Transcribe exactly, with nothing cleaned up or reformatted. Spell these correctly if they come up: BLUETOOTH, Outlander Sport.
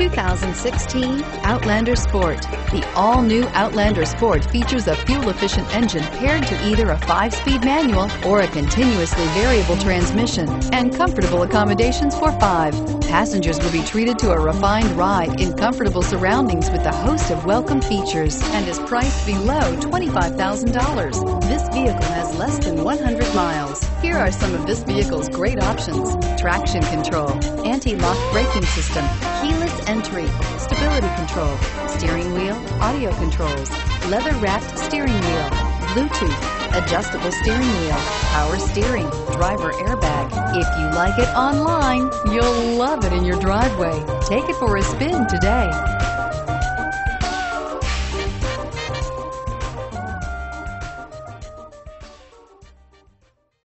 two thousand sixteen Outlander Sport. The all-new Outlander Sport features a fuel-efficient engine paired to either a five-speed manual or a continuously variable transmission, and comfortable accommodations for five. Passengers will be treated to a refined ride in comfortable surroundings with a host of welcome features, and is priced below twenty-five thousand dollars. This vehicle has less than one hundred miles. Here are some of this vehicle's great options: traction control, anti-lock braking system, keyless entry, stability control, steering wheel audio controls, leather-wrapped steering wheel, Bluetooth, adjustable steering wheel, power steering, driver airbag. If you like it online, you'll love it in your driveway. Take it for a spin today.